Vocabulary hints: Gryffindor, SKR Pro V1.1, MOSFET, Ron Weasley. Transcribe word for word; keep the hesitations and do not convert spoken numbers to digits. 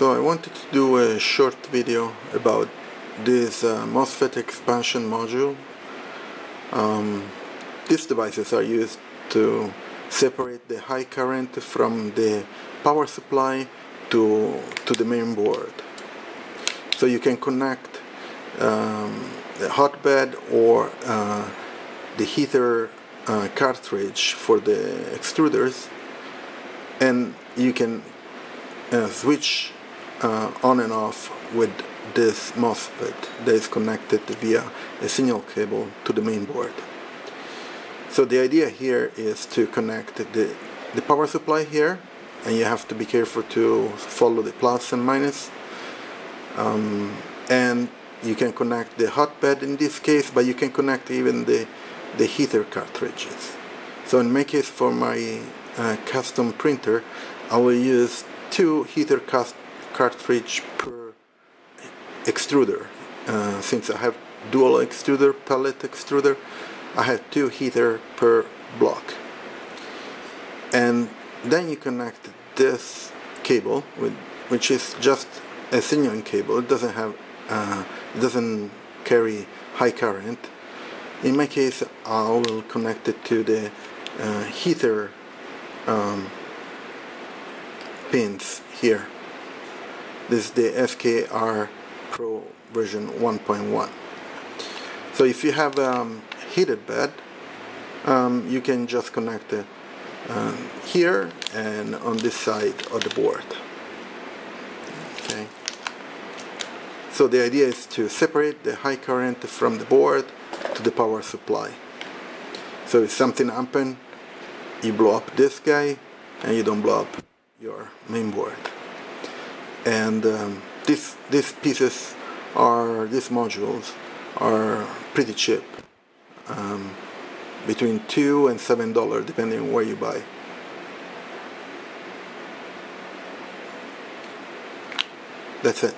So I wanted to do a short video about this uh, MOSFET expansion module. Um, these devices are used to separate the high current from the power supply to, to the main board. So you can connect um, the hotbed or uh, the heater uh, cartridge for the extruders, and you can uh, switch uh, on and off with this MOSFET that is connected via a signal cable to the main board. So the idea here is to connect the, the power supply here, and you have to be careful to follow the plus and minus. Um, and you can connect the hotbed in this case, but you can connect even the, the heater cartridges. So in my case, for my uh, custom printer, I will use two heater cartridge per extruder. Uh, since I have dual extruder, pellet extruder, I have two heater per block. And then you connect this cable, with, which is just a signaling cable. It doesn't have, uh, it doesn't carry high current. In my case, I will connect it to the uh, heater um, pins here. This is the S K R Pro version one point one. So if you have a um, heated bed, um, you can just connect it um, here and on this side of the board. Okay. So the idea is to separate the high current from the board to the power supply. So if something happens, you blow up this guy and you don't blow up your main board. And um, this, these pieces are, these modules are pretty cheap. Um, between two and seven dollars depending on where you buy. That's it.